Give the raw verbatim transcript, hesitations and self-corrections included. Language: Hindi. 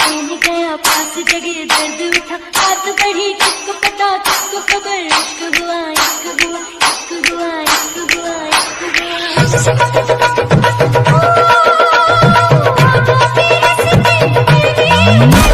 चैन गया पास जगे दर्द उठा हाथ बढ़ी किसको पता किसको खबर इश्क हुआ इश्क हुआ इश्क हुआ इश्क हुआ इश्क हुआ।